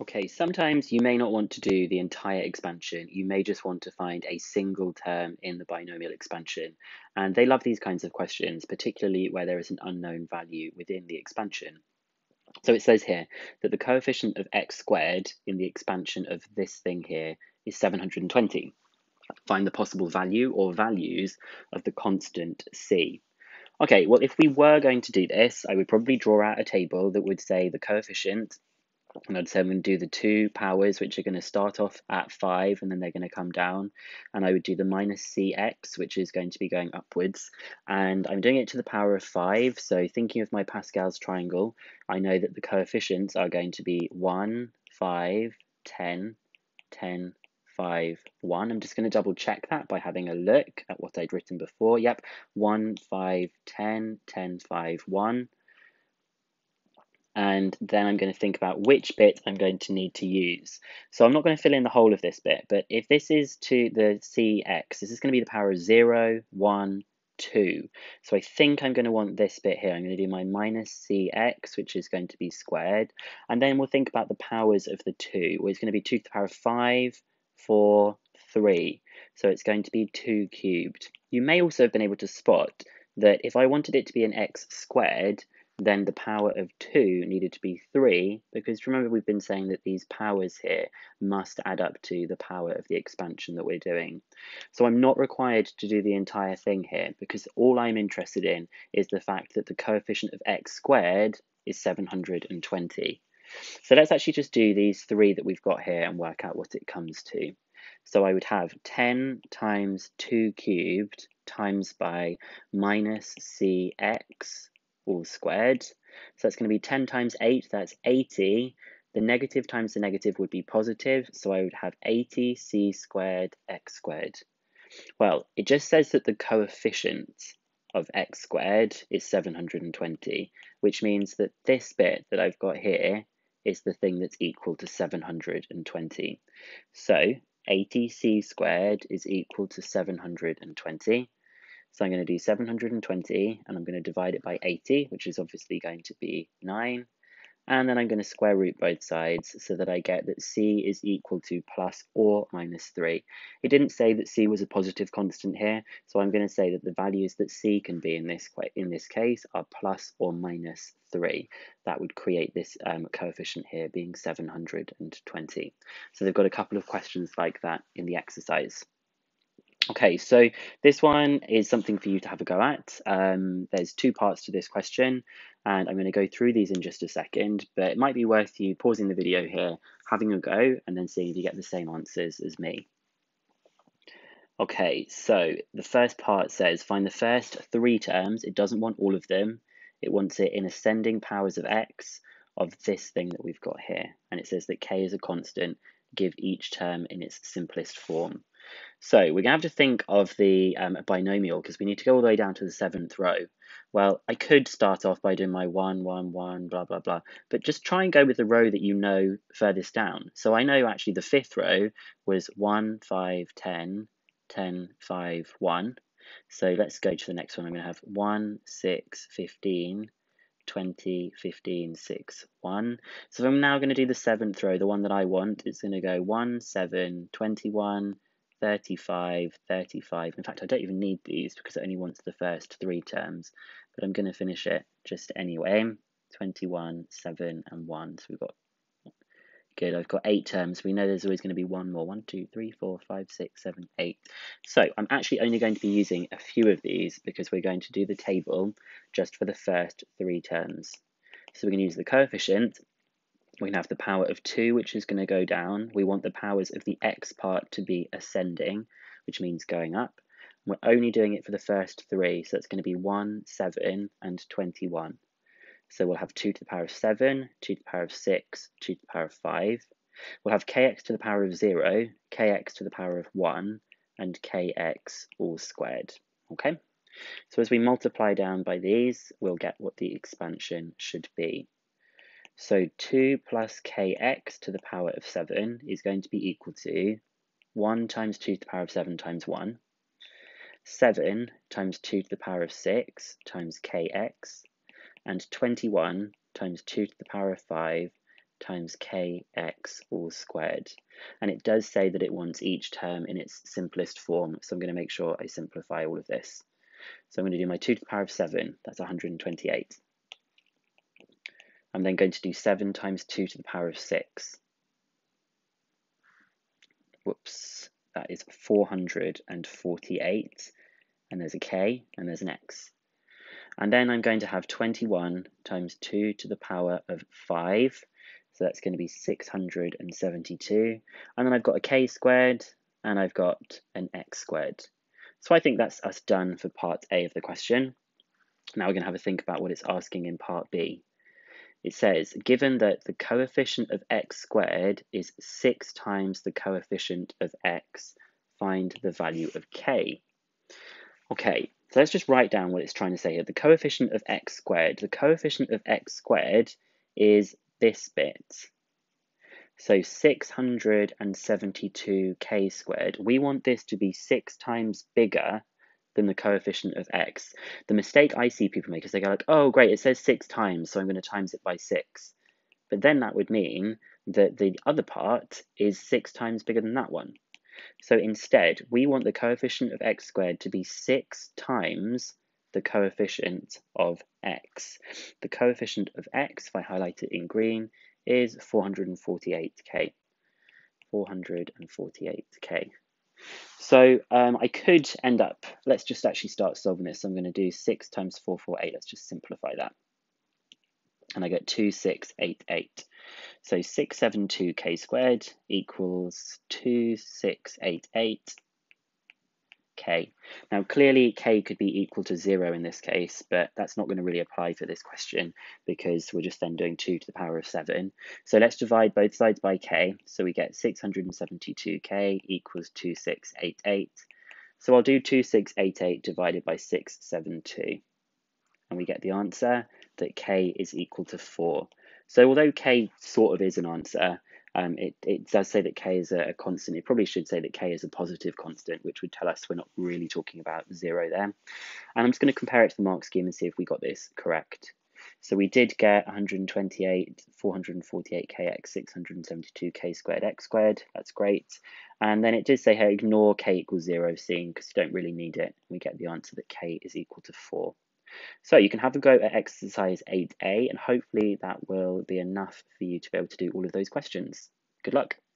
Okay, sometimes you may not want to do the entire expansion. You may just want to find a single term in the binomial expansion. And they love these kinds of questions, particularly where there is an unknown value within the expansion. So it says here that the coefficient of x squared in the expansion of this thing here is 720. Find the possible value or values of the constant c. Okay, well, if we were going to do this, I would probably draw out a table that would say the coefficient, and I'd say I'm going to do the two powers, which are going to start off at 5, and then they're going to come down. And I would do the minus cx, which is going to be going upwards. And I'm doing it to the power of 5. So thinking of my Pascal's triangle, I know that the coefficients are going to be 1, 5, 10, 10, 5, 1. I'm just going to double check that by having a look at what I'd written before. Yep, 1, 5, 10, 10, 5, 1. And then I'm going to think about which bit I'm going to need to use. So I'm not going to fill in the whole of this bit, but if this is to the cx, this is going to be the power of 0, 1, 2. So I think I'm going to want this bit here. I'm going to do my minus cx, which is going to be squared. And then we'll think about the powers of the 2. Well, it's going to be 2 to the power of 5, 4, 3. So it's going to be 2 cubed. You may also have been able to spot that if I wanted it to be an x squared, then the power of 2 needed to be 3, because remember we've been saying that these powers here must add up to the power of the expansion that we're doing. So I'm not required to do the entire thing here, because all I'm interested in is the fact that the coefficient of x squared is 720. So let's actually just do these three that we've got here and work out what it comes to. So I would have 10 times 2 cubed times by minus cx all squared. So that's going to be 10 times 8, that's 80. The negative times the negative would be positive, so I would have 80 c squared x squared. Well, it just says that the coefficient of x squared is 720, which means that this bit that I've got here is the thing that's equal to 720. So 80 c squared is equal to 720. So I'm going to do 720, and I'm going to divide it by 80, which is obviously going to be 9. And then I'm going to square root both sides so that I get that c is equal to plus or minus 3. It didn't say that c was a positive constant here, so I'm going to say that the values that c can be in this case are plus or minus 3. That would create this coefficient here being 720. So they've got a couple of questions like that in the exercise. Okay, so this one is something for you to have a go at. There's two parts to this question, and I'm going to go through these in just a second, but it might be worth you pausing the video here, having a go, and then seeing if you get the same answers as me. Okay, so the first part says find the first three terms. It doesn't want all of them. It wants it in ascending powers of x of this thing that we've got here. And it says that k is a constant. Give each term in its simplest form. So we're going to have to think of the binomial, because we need to go all the way down to the 7th row. Well, I could start off by doing my 1, 1, 1, blah, blah, blah, but just try and go with the row that you know furthest down. So I know actually the 5th row was 1, 5, 10, 10, 5, 1. So let's go to the next one. I'm going to have 1, 6, 15, 20, 15, 6, 1. So I'm now going to do the 7th row, the one that I want. It's going to go 1, 7, 21, 35, 35. In fact, I don't even need these because it only wants the first three terms, but I'm going to finish it just anyway. 21, 7, and 1. So we've got, good, I've got 8 terms. We know there's always going to be one more. 1, 2, 3, 4, 5, 6, 7, 8. So I'm actually only going to be using a few of these because we're going to do the table just for the first three terms. So we're going to use the coefficient. We're going to have the power of 2, which is going to go down. We want the powers of the x part to be ascending, which means going up. We're only doing it for the first three, so it's going to be 1, 7, and 21. So we'll have 2 to the power of 7, 2 to the power of 6, 2 to the power of 5. We'll have kx to the power of 0, kx to the power of 1, and kx all squared. Okay? So as we multiply down by these, we'll get what the expansion should be. So 2 plus kx to the power of 7 is going to be equal to 1 times 2 to the power of 7 times 1, 7 times 2 to the power of 6 times kx, and 21 times 2 to the power of 5 times kx all squared. And it does say that it wants each term in its simplest form, so I'm going to make sure I simplify all of this. So I'm going to do my 2 to the power of 7, that's 128. I'm then going to do 7 times 2 to the power of 6. Whoops, that is 448, and there's a k, and there's an x. And then I'm going to have 21 times 2 to the power of 5. So that's going to be 672. And then I've got a k squared and I've got an x squared. So I think that's us done for part A of the question. Now we're going to have a think about what it's asking in part B. It says, given that the coefficient of x squared is 6 times the coefficient of x, find the value of k. Okay. So let's just write down what it's trying to say here. The coefficient of x squared. The coefficient of x squared is this bit. So 672k squared. We want this to be 6 times bigger than the coefficient of x. The mistake I see people make is they go like, oh great, it says 6 times, so I'm going to times it by 6. But then that would mean that the other part is 6 times bigger than that one. So instead, we want the coefficient of x squared to be 6 times the coefficient of x. The coefficient of x, if I highlight it in green, is 448k. 448k. So I could end up, let's just actually start solving this. So I'm going to do 6 times 448. Let's just simplify that. And I get 2688. So 672k squared equals 2688k. Now clearly k could be equal to 0 in this case, but that's not going to really apply for this question because we're just then doing 2 to the power of 7. So let's divide both sides by k. So we get 672k equals 2688. So I'll do 2688 divided by 672. And we get the answer that k is equal to 4. So although k sort of is an answer, it does say that k is a constant. It probably should say that k is a positive constant, which would tell us we're not really talking about 0 there. And I'm just going to compare it to the mark scheme and see if we got this correct. So we did get 128, 448kx, 672k squared, x squared. That's great. And then it did say here, ignore k equals 0, seeing because you don't really need it. We get the answer that k is equal to 4. So you can have a go at exercise 8A, and hopefully that will be enough for you to be able to do all of those questions. Good luck.